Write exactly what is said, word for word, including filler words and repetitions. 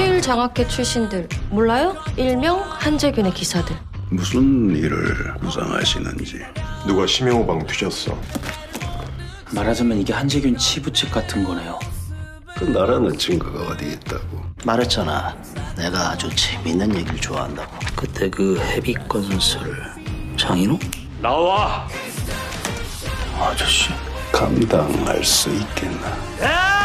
스케일 장학회 출신들 몰라요? 일명 한제균의 기사들. 무슨 일을 구상하시는지. 누가 심형호 방 뒤졌어. 말하자면 이게 한제균 치부책 같은 거네요. 그 나라는 증거가 어디 있다고. 말했잖아. 내가 아주 재밌는 얘기를 좋아한다고. 그때 그 헤비건설 장인호? 나와! 아저씨 감당할 수 있겠나? 야!